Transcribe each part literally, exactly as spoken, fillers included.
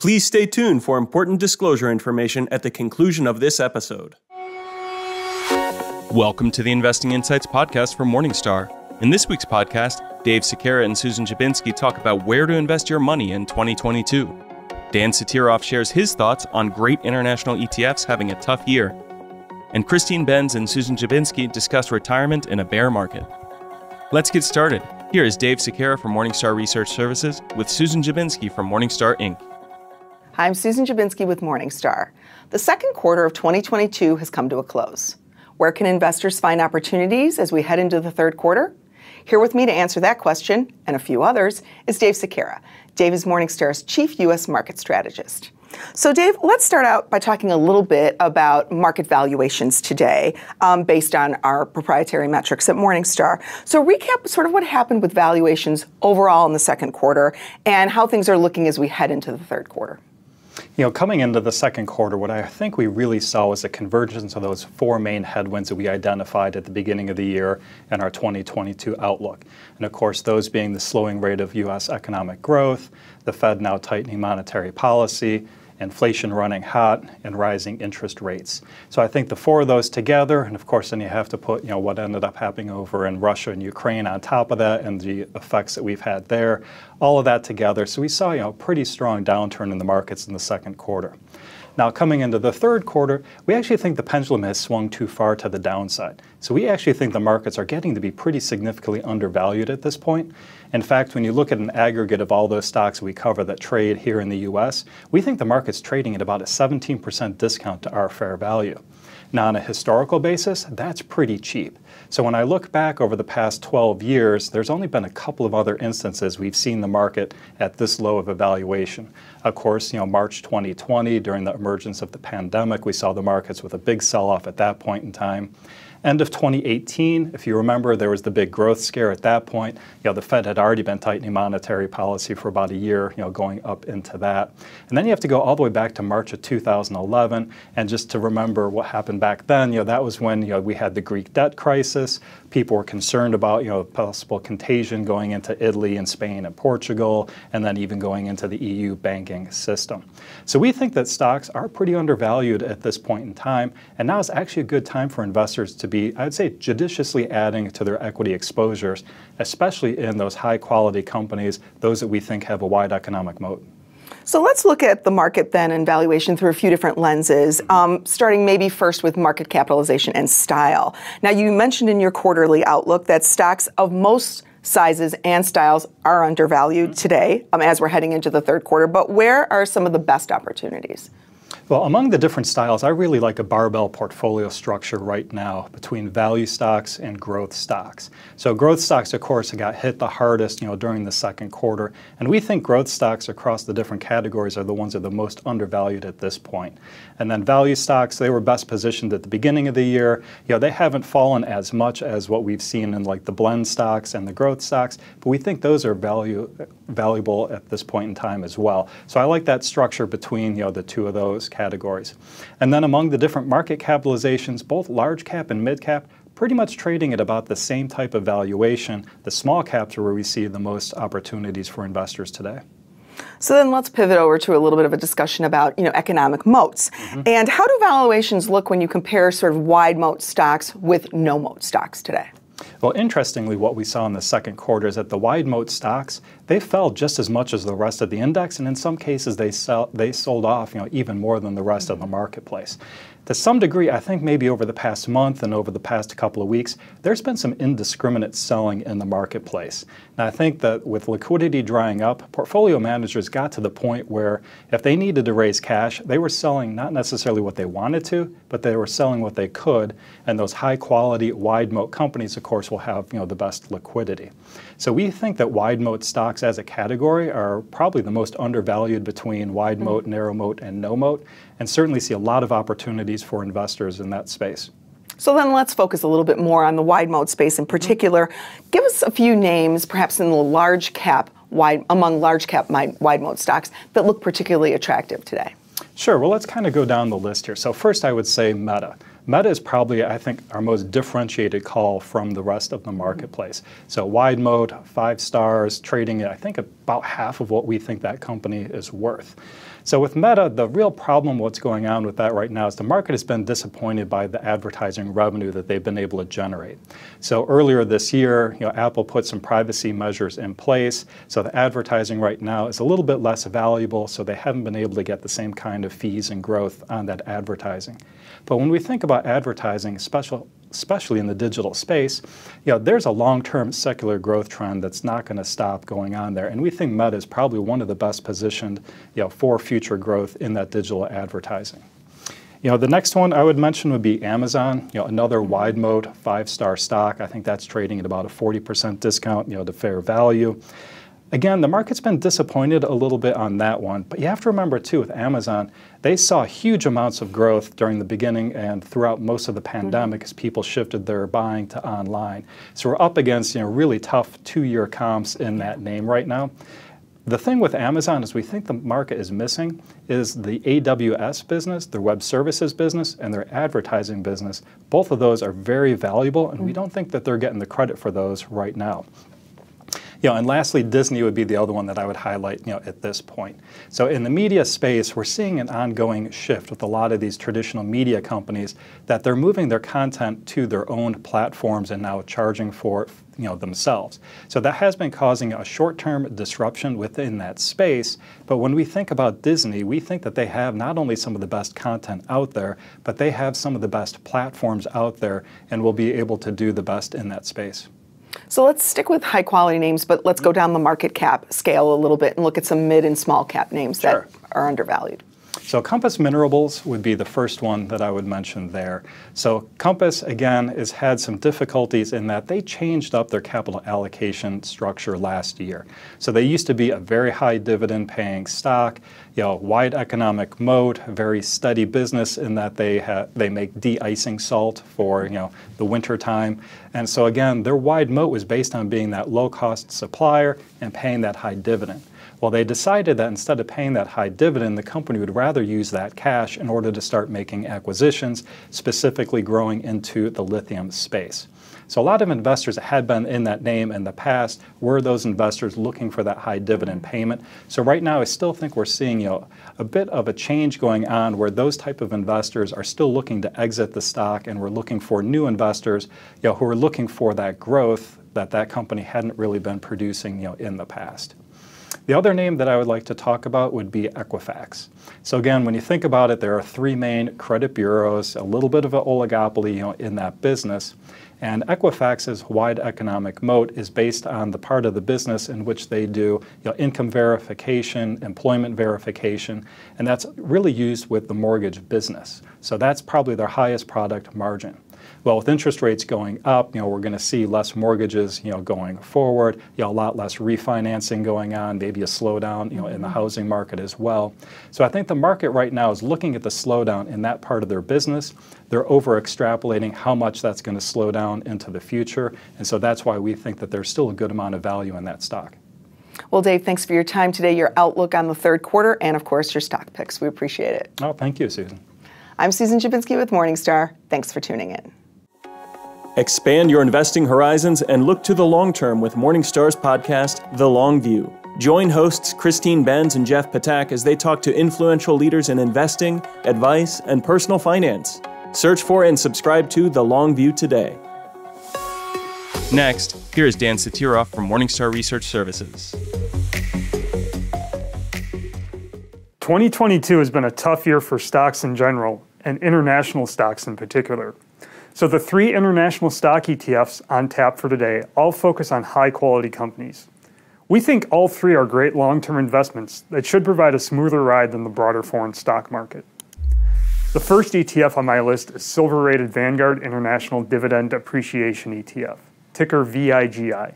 Please stay tuned for important disclosure information at the conclusion of this episode. Welcome to the Investing Insights podcast from Morningstar. In this week's podcast, Dave Sekera and Susan Dziubinski talk about where to invest your money in twenty twenty-two. Dan Sotiroff shares his thoughts on great international E T Fs having a tough year. And Christine Benz and Susan Dziubinski discuss retirement in a bear market. Let's get started. Here is Dave Sekera from Morningstar Research Services with Susan Dziubinski from Morningstar Incorporated. Hi, I'm Susan Dziubinski with Morningstar. The second quarter of twenty twenty-two has come to a close. Where can investors find opportunities as we head into the third quarter? Here with me to answer that question, and a few others, is Dave Sekera. Dave is Morningstar's Chief U S Market Strategist. So Dave, let's start out by talking a little bit about market valuations today um, based on our proprietary metrics at Morningstar. So recap sort of what happened with valuations overall in the second quarter and how things are looking as we head into the third quarter. You know, coming into the second quarter, what I think we really saw was a convergence of those four main headwinds that we identified at the beginning of the year and our twenty twenty-two outlook. And of course, those being the slowing rate of U S economic growth, the Fed now tightening monetary policy, inflation running hot, and rising interest rates. So I think the four of those together, and of course then you have to put, you know, what ended up happening over in Russia and Ukraine on top of that and the effects that we've had there, all of that together. So we saw, you know, a pretty strong downturn in the markets in the second quarter. Now coming into the third quarter, we actually think the pendulum has swung too far to the downside. So we actually think the markets are getting to be pretty significantly undervalued at this point. In fact, when you look at an aggregate of all those stocks we cover that trade here in the U S, we think the market's trading at about a seventeen percent discount to our fair value. Now, on a historical basis, that's pretty cheap. So when I look back over the past twelve years, there's only been a couple of other instances we've seen the market at this low of a valuation. Of course, you know, March twenty twenty, during the emergence of the pandemic, we saw the markets with a big sell-off at that point in time. End of twenty eighteen, if you remember, there was the big growth scare at that point. You know, the Fed had already been tightening monetary policy for about a year, you know, going up into that. And then you have to go all the way back to March of two thousand eleven. And just to remember what happened back then, you know, that was when, you know, we had the Greek debt crisis. People were concerned about, you know, possible contagion going into Italy and Spain and Portugal, and then even going into the E U banking system. So we think that stocks are pretty undervalued at this point in time. And now is actually a good time for investors to be, I'd say, judiciously adding to their equity exposures, especially in those high-quality companies, those that we think have a wide economic moat. So let's look at the market then and valuation through a few different lenses, um, starting maybe first with market capitalization and style. Now, you mentioned in your quarterly outlook that stocks of most sizes and styles are undervalued today um, as we're heading into the third quarter, but where are some of the best opportunities? Well, among the different styles, I really like a barbell portfolio structure right now between value stocks and growth stocks. So growth stocks, of course, got hit the hardest, you know, during the second quarter. And we think growth stocks across the different categories are the ones that are the most undervalued at this point. And then value stocks, they were best positioned at the beginning of the year. You know, they haven't fallen as much as what we've seen in like the blend stocks and the growth stocks, but we think those are value, valuable at this point in time as well. So I like that structure between, you know, the two of those categories. categories. And then among the different market capitalizations, both large cap and mid cap, pretty much trading at about the same type of valuation. The small caps are where we see the most opportunities for investors today. So then let's pivot over to a little bit of a discussion about, you know, economic moats. Mm-hmm. And how do valuations look when you compare sort of wide moat stocks with no moat stocks today? Well, interestingly, what we saw in the second quarter is that the wide moat stocks, they fell just as much as the rest of the index, and in some cases they sell, they sold off, you know, even more than the rest mm-hmm. of the marketplace. To some degree, I think maybe over the past month and over the past couple of weeks, there's been some indiscriminate selling in the marketplace. And I think that with liquidity drying up, portfolio managers got to the point where if they needed to raise cash, they were selling not necessarily what they wanted to, but they were selling what they could. And those high quality, wide moat companies, of course, will have, you know, the best liquidity. So we think that wide moat stocks as a category are probably the most undervalued between wide moat, narrow moat, and no moat, and certainly see a lot of opportunities for investors in that space. So then let's focus a little bit more on the wide moat space in particular. Give us a few names, perhaps in the large cap, wide, among large cap wide moat stocks that look particularly attractive today. Sure, well, let's kind of go down the list here. So first I would say Meta. Meta is probably, I think, our most differentiated call from the rest of the marketplace. So wide mode, five stars, trading at, I think, about half of what we think that company is worth. So with Meta, the real problem what's going on with that right now is the market has been disappointed by the advertising revenue that they've been able to generate. So earlier this year, you know, Apple put some privacy measures in place, so the advertising right now is a little bit less valuable, so they haven't been able to get the same kind of fees and growth on that advertising. But when we think about advertising, special especially in the digital space, you know, there's a long-term secular growth trend that's not going to stop going on there. And we think Meta is probably one of the best positioned, you know, for future growth in that digital advertising. You know, the next one I would mention would be Amazon, you know, another wide mode five-star stock. I think that's trading at about a forty percent discount, you know, to fair value. Again, the market's been disappointed a little bit on that one, but you have to remember too, with Amazon, they saw huge amounts of growth during the beginning and throughout most of the pandemic, mm-hmm. as people shifted their buying to online. So we're up against, you know, really tough two-year comps in that name right now. The thing with Amazon is we think the market is missing is the A W S business, their web services business, and their advertising business. Both of those are very valuable, and mm-hmm. we don't think that they're getting the credit for those right now. You know, and lastly, Disney would be the other one that I would highlight, you know, at this point. So in the media space, we're seeing an ongoing shift with a lot of these traditional media companies that they're moving their content to their own platforms and now charging for it, you know, themselves. So that has been causing a short-term disruption within that space. But when we think about Disney, we think that they have not only some of the best content out there, but they have some of the best platforms out there and will be able to do the best in that space. So let's stick with high quality names, but let's go down the market cap scale a little bit and look at some mid and small cap names sure. that are undervalued. So Compass Minerals would be the first one that I would mention there. So Compass, again, has had some difficulties in that they changed up their capital allocation structure last year. So they used to be a very high dividend paying stock, you know, wide economic moat, very steady business in that they ha they make de-icing salt for, you know, the winter time. And so again, their wide moat was based on being that low cost supplier and paying that high dividend. Well, they decided that instead of paying that high dividend, the company would rather use that cash in order to start making acquisitions, specifically growing into the lithium space. So a lot of investors that had been in that name in the past were those investors looking for that high dividend payment. So right now I still think we're seeing, you know, a bit of a change going on where those type of investors are still looking to exit the stock, and we're looking for new investors, you know, who are looking for that growth that that company hadn't really been producing, you know, in the past. The other name that I would like to talk about would be Equifax. So again, when you think about it, there are three main credit bureaus, a little bit of an oligopoly, you know, in that business. And Equifax's wide economic moat is based on the part of the business in which they do, you know, income verification, employment verification, and that's really used with the mortgage business. So that's probably their highest product margin. Well, with interest rates going up, you know, we're going to see less mortgages, you know, going forward, you know, a lot less refinancing going on, maybe a slowdown, you know, in the housing market as well. So I think the market right now is looking at the slowdown in that part of their business. They're over extrapolating how much that's going to slow down into the future. And so that's why we think that there's still a good amount of value in that stock. Well, Dave, thanks for your time today, your outlook on the third quarter, and of course, your stock picks. We appreciate it. Oh, thank you, Susan. I'm Susan Dziubinski with Morningstar. Thanks for tuning in. Expand your investing horizons and look to the long term with Morningstar's podcast, The Long View. Join hosts Christine Benz and Jeff Patak as they talk to influential leaders in investing, advice, and personal finance. Search for and subscribe to The Long View today. Next, here is Dan Sotiroff from Morningstar Research Services. twenty twenty-two has been a tough year for stocks in general, and international stocks in particular. So the three international stock E T Fs on tap for today all focus on high-quality companies. We think all three are great long-term investments that should provide a smoother ride than the broader foreign stock market. The first E T F on my list is silver-rated Vanguard International Dividend Appreciation E T F, ticker V I G I.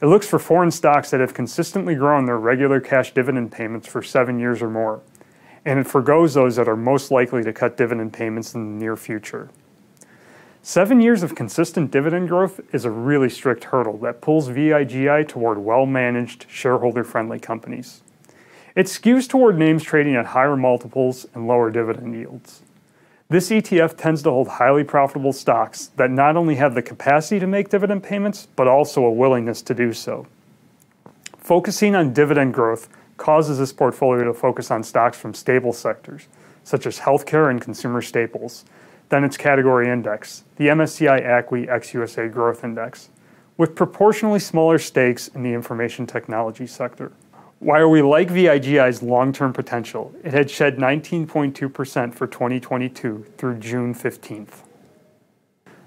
It looks for foreign stocks that have consistently grown their regular cash dividend payments for seven years or more, and it forgoes those that are most likely to cut dividend payments in the near future. Seven years of consistent dividend growth is a really strict hurdle that pulls V I G I toward well-managed, shareholder-friendly companies. It skews toward names trading at higher multiples and lower dividend yields. This E T F tends to hold highly profitable stocks that not only have the capacity to make dividend payments, but also a willingness to do so. Focusing on dividend growth causes this portfolio to focus on stocks from stable sectors, such as healthcare and consumer staples, then its category index, the M S C I A C W I X U S A Growth Index, with proportionally smaller stakes in the information technology sector. While we like V I G I's long-term potential, it had shed nineteen point two percent for twenty twenty-two through June fifteenth.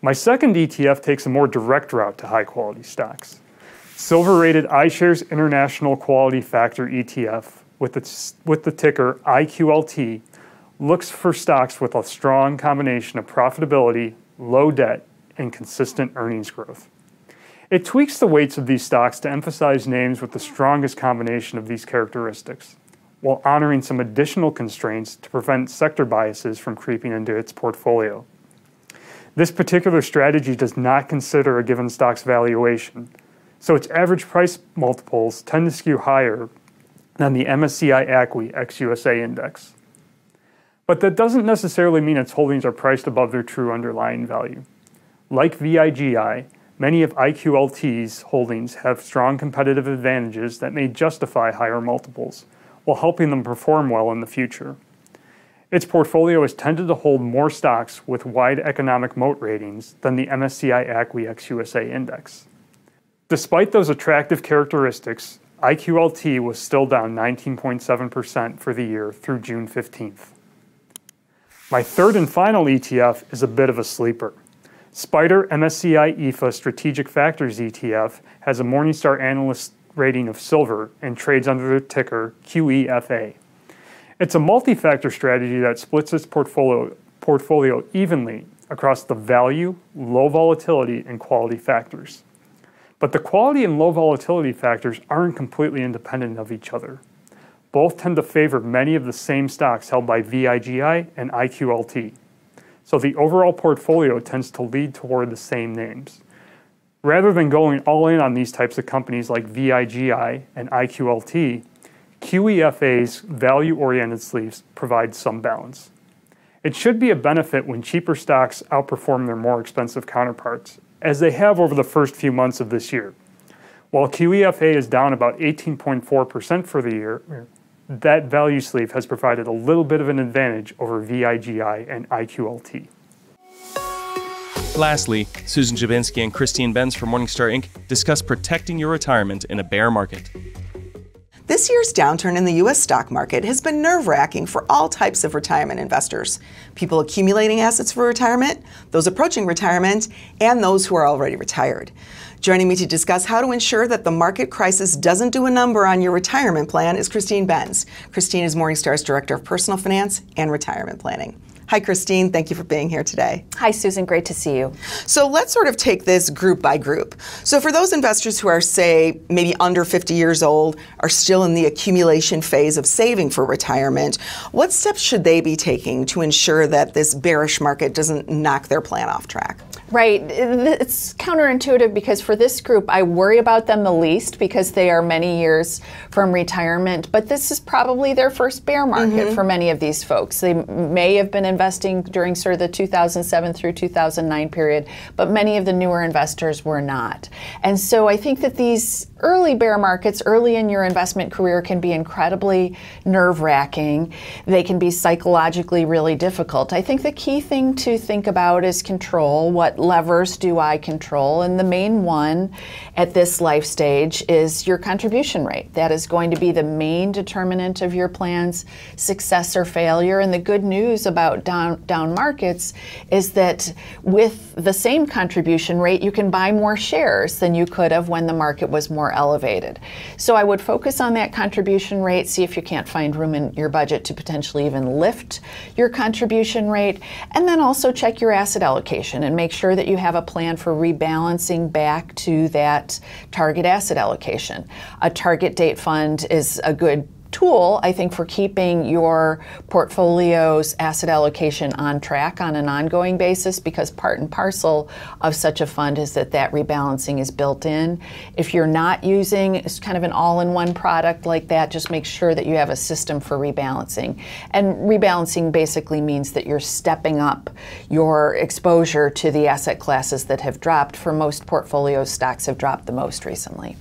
My second E T F takes a more direct route to high-quality stocks. Silver-rated iShares International Quality Factor E T F with, its, with the ticker I Q L T looks for stocks with a strong combination of profitability, low debt, and consistent earnings growth. It tweaks the weights of these stocks to emphasize names with the strongest combination of these characteristics, while honoring some additional constraints to prevent sector biases from creeping into its portfolio. This particular strategy does not consider a given stock's valuation, so its average price multiples tend to skew higher than the M S C I A C W I X U S A index. But that doesn't necessarily mean its holdings are priced above their true underlying value. Like V I G I, many of I Q L T's holdings have strong competitive advantages that may justify higher multiples, while helping them perform well in the future. Its portfolio has tended to hold more stocks with wide economic moat ratings than the M S C I A C W I X U S A index. Despite those attractive characteristics, I Q L T was still down nineteen point seven percent for the year through June fifteenth. My third and final E T F is a bit of a sleeper. Spider M S C I E F A Strategic Factors E T F has a Morningstar analyst rating of silver and trades under the ticker Q E F A. It's a multi-factor strategy that splits its portfolio, portfolio evenly across the value, low volatility, and quality factors. But the quality and low volatility factors aren't completely independent of each other. Both tend to favor many of the same stocks held by V I G I and I Q L T. So the overall portfolio tends to lead toward the same names. Rather than going all in on these types of companies like V I G I and I Q L T, Q E F A's value-oriented sleeves provide some balance. It should be a benefit when cheaper stocks outperform their more expensive counterparts, as they have over the first few months of this year. While Q E F A is down about eighteen point four percent for the year, that value sleeve has provided a little bit of an advantage over V I G I and I Q L T. Lastly, Susan Dziubinski and Christine Benz from Morningstar Incorporated discuss protecting your retirement in a bear market. This year's downturn in the U S stock market has been nerve-wracking for all types of retirement investors, people accumulating assets for retirement, those approaching retirement, and those who are already retired. Joining me to discuss how to ensure that the market crisis doesn't do a number on your retirement plan is Christine Benz. Christine is Morningstar's Director of Personal Finance and Retirement Planning. Hi, Christine. Thank you for being here today. Hi, Susan. Great to see you. So let's sort of take this group by group. So for those investors who are, say, maybe under fifty years old, are still in the accumulation phase of saving for retirement, what steps should they be taking to ensure that this bearish market doesn't knock their plan off track? Right. It's counterintuitive because for this group, I worry about them the least because they are many years from retirement. But this is probably their first bear market mm-hmm. for many of these folks. They may have been investing during sort of the two thousand seven through two thousand nine period, but many of the newer investors were not. And so I think that these early bear markets, early in your investment career, can be incredibly nerve-wracking. They can be psychologically really difficult. I think the key thing to think about is control. What levers do I control? And the main one at this life stage is your contribution rate. That is going to be the main determinant of your plan's success or failure. And the good news about down, down markets is that with the same contribution rate, you can buy more shares than you could have when the market was more elevated. So I would focus on that contribution rate, see if you can't find room in your budget to potentially even lift your contribution rate, and then also check your asset allocation and make sure that you have a plan for rebalancing back to that target asset allocation. A target date fund is a good tool, I think, for keeping your portfolio's asset allocation on track on an ongoing basis, because part and parcel of such a fund is that that rebalancing is built in. If you're not using kind of an all-in-one product like that, just make sure that you have a system for rebalancing. And rebalancing basically means that you're stepping up your exposure to the asset classes that have dropped. For most portfolios, stocks have dropped the most recently.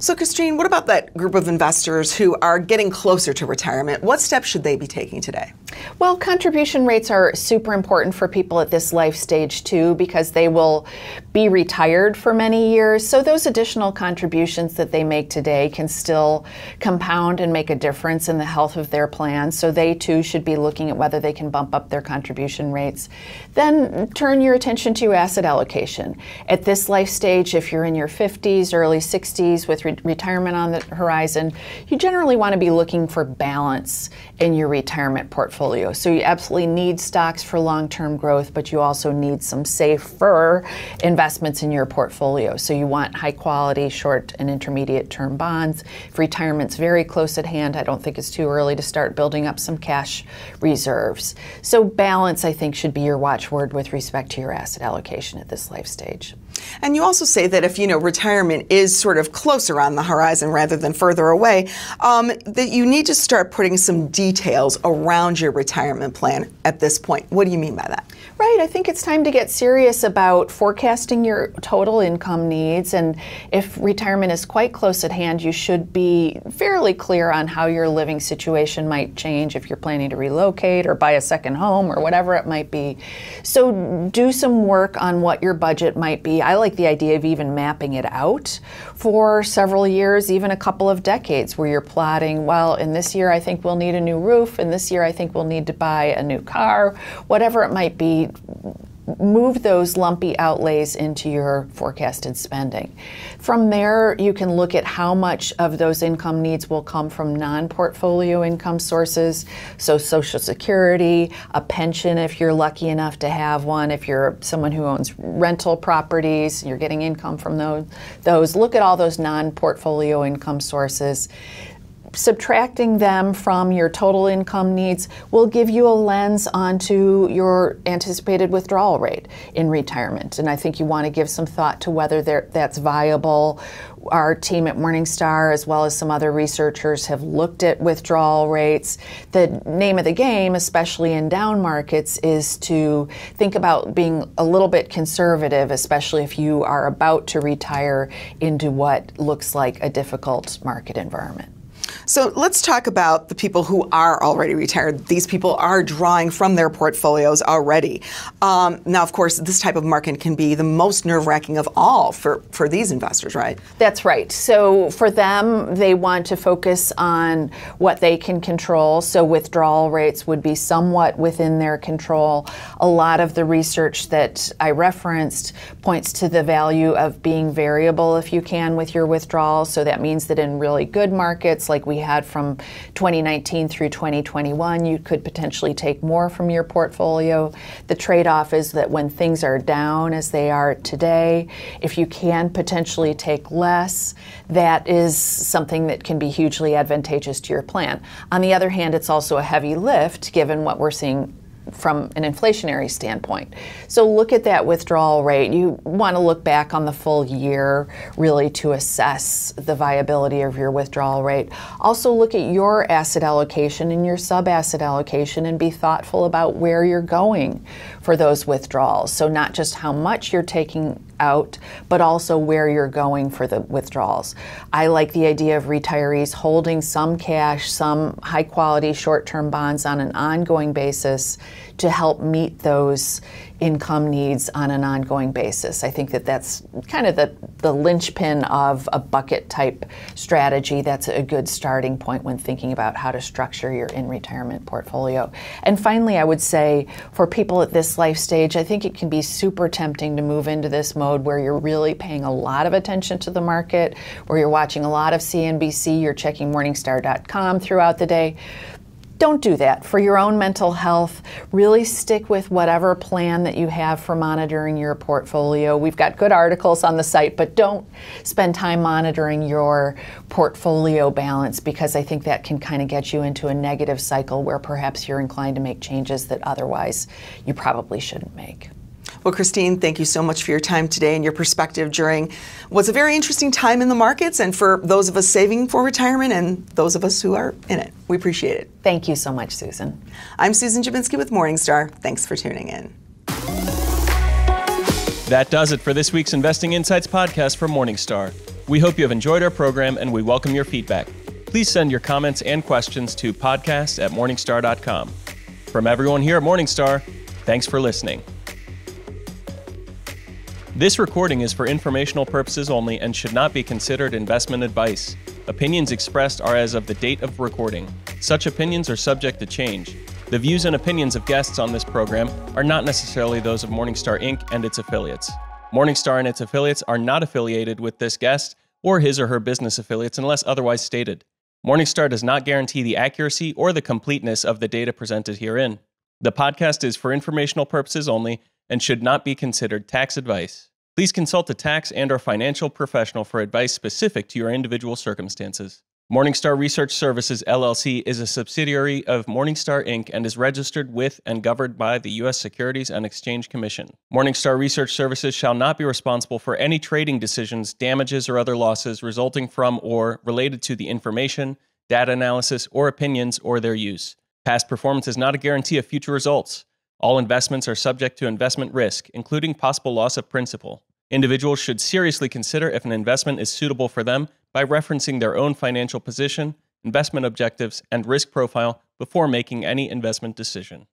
So Christine, what about that group of investors who are getting closer to retirement? What steps should they be taking today? Well, contribution rates are super important for people at this life stage too, because they will be retired for many years. So those additional contributions that they make today can still compound and make a difference in the health of their plan. So they too should be looking at whether they can bump up their contribution rates. Then turn your attention to asset allocation. At this life stage, if you're in your fifties, early sixties, with retirement on the horizon, you generally want to be looking for balance in your retirement portfolio. So you absolutely need stocks for long-term growth, but you also need some safer investments in your portfolio. So you want high-quality, short and intermediate-term bonds. If retirement's very close at hand, I don't think it's too early to start building up some cash reserves. So balance, I think, should be your watchword with respect to your asset allocation at this life stage. And you also say that if, you know, retirement is sort of closer on the horizon rather than further away, um, that you need to start putting some details around your retirement plan at this point. What do you mean by that? Right, I think it's time to get serious about forecasting your total income needs, and if retirement is quite close at hand, you should be fairly clear on how your living situation might change if you're planning to relocate or buy a second home or whatever it might be. So do some work on what your budget might be. I like the idea of even mapping it out for several several years, even a couple of decades, where you're plotting, well, in this year I think we'll need a new roof, and this year I think we'll need to buy a new car, whatever it might be. Move those lumpy outlays into your forecasted spending. From there, you can look at how much of those income needs will come from non-portfolio income sources, so Social Security, a pension if you're lucky enough to have one, if you're someone who owns rental properties, you're getting income from those. those. Look at all those non-portfolio income sources. Subtracting them from your total income needs will give you a lens onto your anticipated withdrawal rate in retirement. And I think you want to give some thought to whether that's viable. Our team at Morningstar, as well as some other researchers, have looked at withdrawal rates. The name of the game, especially in down markets, is to think about being a little bit conservative, especially if you are about to retire into what looks like a difficult market environment. So let's talk about the people who are already retired. These people are drawing from their portfolios already. Um, now, of course, this type of market can be the most nerve-wracking of all for, for these investors, right? That's right. So for them, they want to focus on what they can control. So withdrawal rates would be somewhat within their control. A lot of the research that I referenced points to the value of being variable if you can with your withdrawals. So that means that in really good markets, like we had from twenty nineteen through twenty twenty-one, you could potentially take more from your portfolio. The trade-off is that when things are down as they are today, if you can potentially take less, that is something that can be hugely advantageous to your plan. On the other hand, it's also a heavy lift given what we're seeing from an inflationary standpoint. So look at that withdrawal rate. You want to look back on the full year really to assess the viability of your withdrawal rate. Also look at your asset allocation and your sub-asset allocation and be thoughtful about where you're going for those withdrawals. So not just how much you're taking out, but also where you're going for the withdrawals. I like the idea of retirees holding some cash, some high quality short-term bonds on an ongoing basis to help meet those income needs on an ongoing basis. I think that that's kind of the, the linchpin of a bucket type strategy. That's a good starting point when thinking about how to structure your in-retirement portfolio. And finally, I would say for people at this life stage, I think it can be super tempting to move into this mode where you're really paying a lot of attention to the market, where you're watching a lot of C N B C, you're checking Morningstar dot com throughout the day. don't do that. For your own mental health, really stick with whatever plan that you have for monitoring your portfolio. We've got good articles on the site, but don't spend time monitoring your portfolio balance, because I think that can kind of get you into a negative cycle where perhaps you're inclined to make changes that otherwise you probably shouldn't make. Well, Christine, thank you so much for your time today and your perspective during what's a very interesting time in the markets, and for those of us saving for retirement and those of us who are in it. We appreciate it. Thank you so much, Susan. I'm Susan Dziubinski with Morningstar. Thanks for tuning in. That does it for this week's Investing Insights podcast from Morningstar. We hope you have enjoyed our program, and we welcome your feedback. Please send your comments and questions to podcast at morningstar dot com. From everyone here at Morningstar, thanks for listening. This recording is for informational purposes only and should not be considered investment advice. Opinions expressed are as of the date of recording. Such opinions are subject to change. The views and opinions of guests on this program are not necessarily those of Morningstar Incorporated and its affiliates. Morningstar and its affiliates are not affiliated with this guest or his or her business affiliates unless otherwise stated. Morningstar does not guarantee the accuracy or the completeness of the data presented herein. The podcast is for informational purposes only and should not be considered tax advice. Please consult a tax and or financial professional for advice specific to your individual circumstances. Morningstar Research Services, L L C is a subsidiary of Morningstar Incorporated and is registered with and governed by the U S Securities and Exchange Commission. Morningstar Research Services shall not be responsible for any trading decisions, damages, or other losses resulting from or related to the information, data analysis, or opinions or their use. Past performance is not a guarantee of future results. All investments are subject to investment risk, including possible loss of principal. Individuals should seriously consider if an investment is suitable for them by referencing their own financial position, investment objectives, and risk profile before making any investment decision.